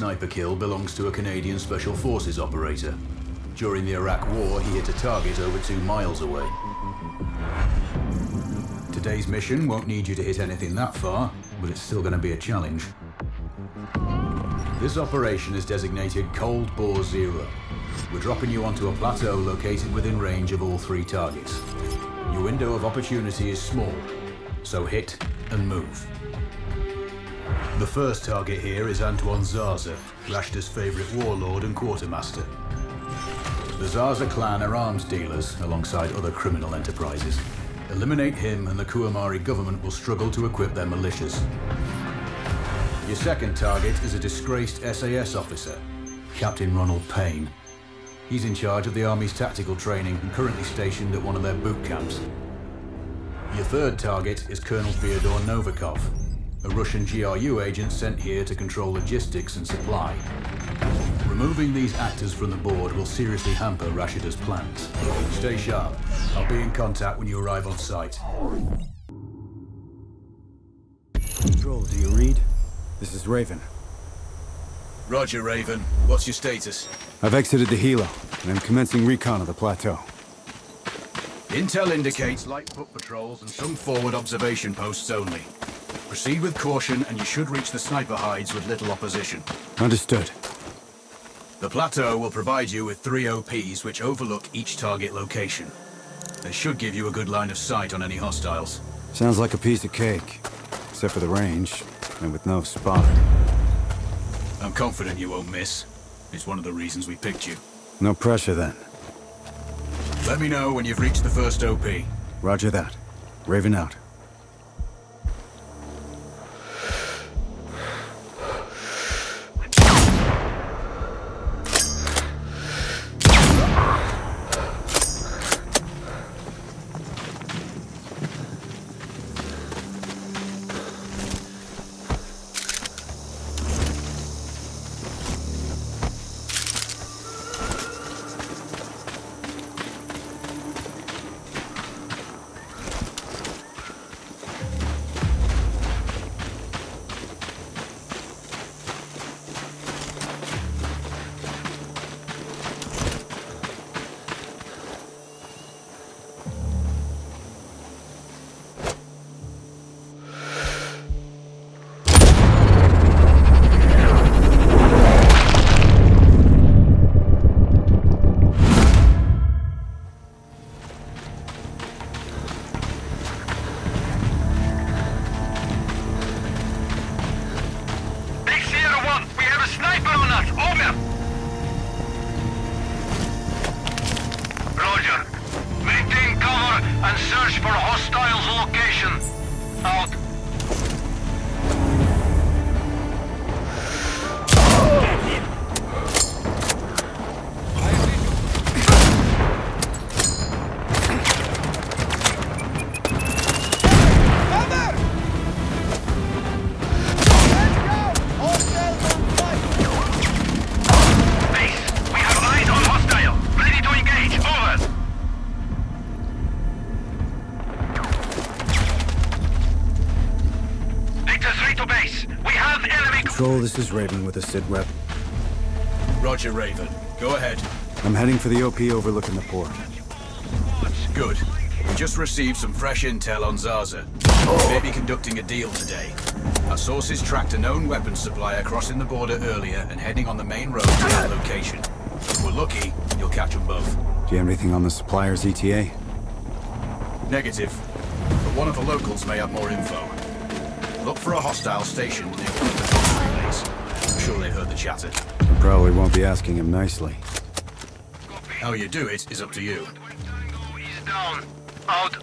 sniper kill belongs to a Canadian Special Forces operator. During the Iraq War, he hit a target over 2 miles away. Today's mission won't need you to hit anything that far, but it's still going to be a challenge. This operation is designated Cold Bore Zero. We're dropping you onto a plateau located within range of all 3 targets. Your window of opportunity is small, so hit and move. The first target here is Antoine Zaza, Rashta's favourite warlord and quartermaster. The Zaza clan are arms dealers alongside other criminal enterprises. Eliminate him and the Kuomari government will struggle to equip their militias. Your second target is a disgraced SAS officer, Captain Ronald Payne. He's in charge of the Army's tactical training and currently stationed at one of their boot camps. Your third target is Colonel Theodore Novikov, a Russian GRU agent sent here to control logistics and supply. Removing these actors from the board will seriously hamper Rashida's plans. Stay sharp. I'll be in contact when you arrive on site. Control, do you read? This is Raven. Roger, Raven. What's your status? I've exited the helo, and I'm commencing recon of the plateau. Intel indicates light foot patrols and some forward observation posts only. Proceed with caution, and you should reach the sniper hides with little opposition. Understood. The plateau will provide you with 3 OPs which overlook each target location. They should give you a good line of sight on any hostiles. Sounds like a piece of cake, except for the range, and with no spotter. I'm confident you won't miss. It's one of the reasons we picked you. No pressure, then. Let me know when you've reached the first OP. Roger that. Raven out. This is Raven with a SID rep. Roger, Raven. Go ahead. I'm heading for the OP overlooking the port. Good. We just received some fresh intel on Zaza. They may be conducting a deal today. Our sources tracked a known weapons supplier crossing the border earlier and heading on the main road to that location. If we're lucky, you'll catch them both. Do you have anything on the supplier's ETA? Negative. But one of the locals may have more info. Look for a hostile station near the I'm sure they heard the chatter. Probably won't be asking him nicely. How you do it is up to you. Tango is down. Out.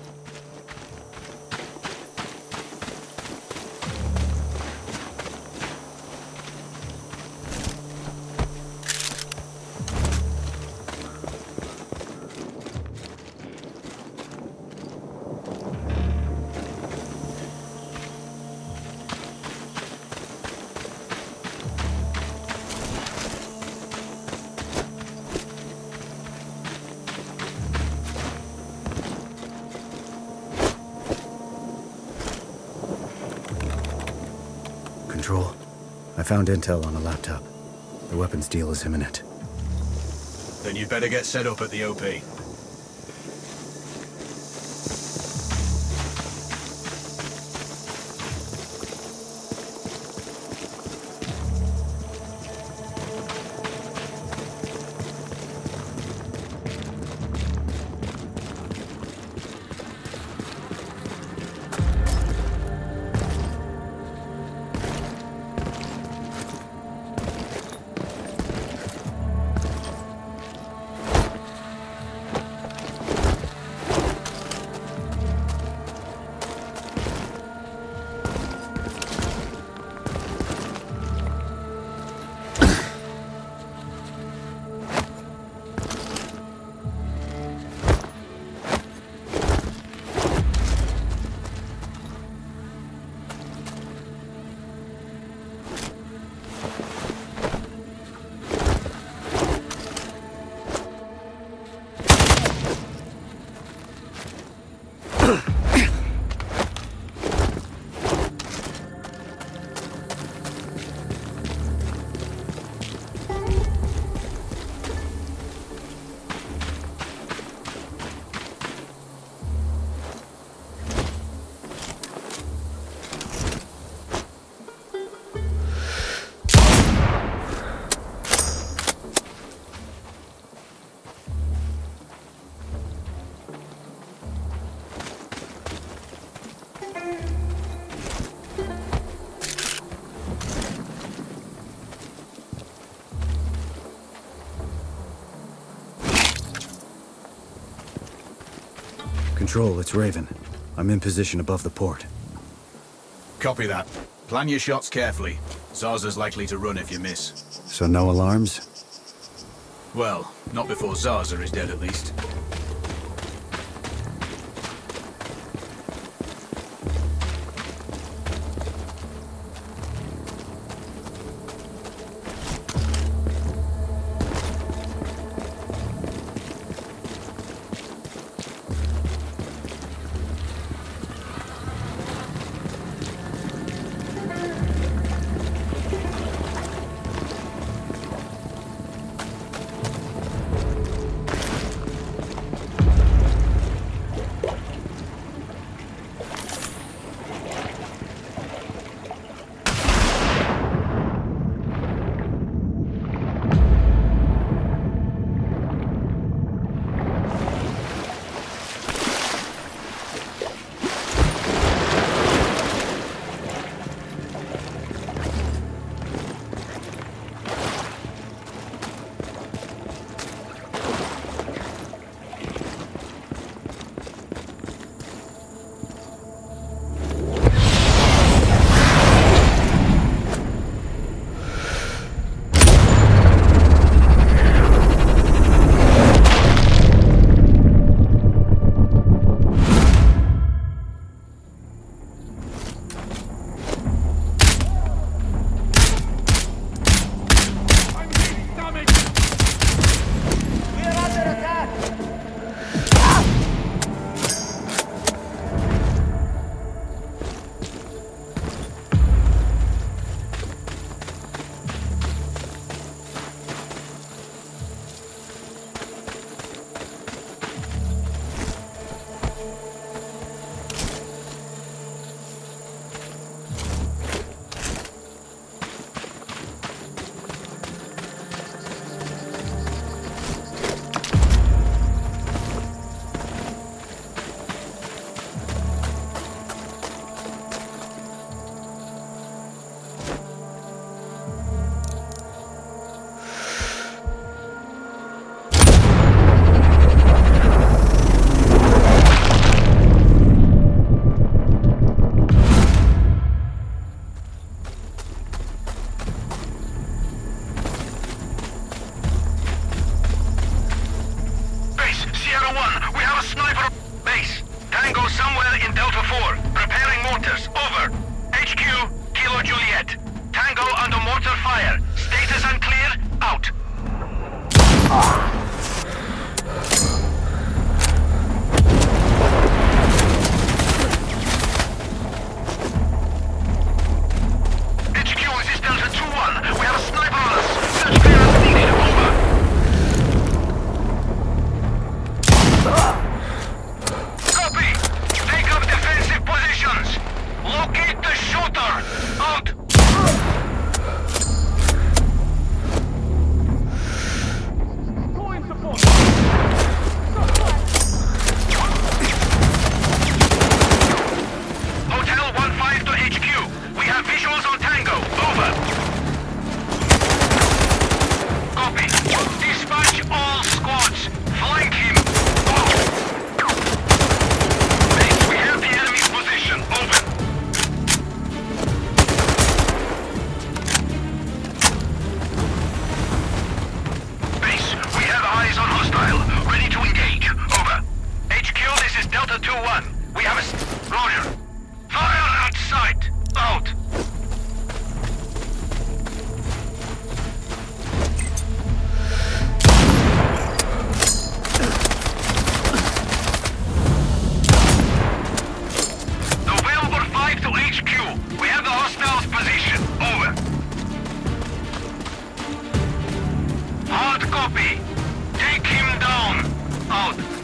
Control. I found intel on a laptop. The weapons deal is imminent. Then you'd better get set up at the OP. Control, it's Raven. I'm in position above the port. Copy that. Plan your shots carefully. Zaza's likely to run if you miss. So no alarms? Well, not before Zaza is dead at least. Copy. Take him down. Out.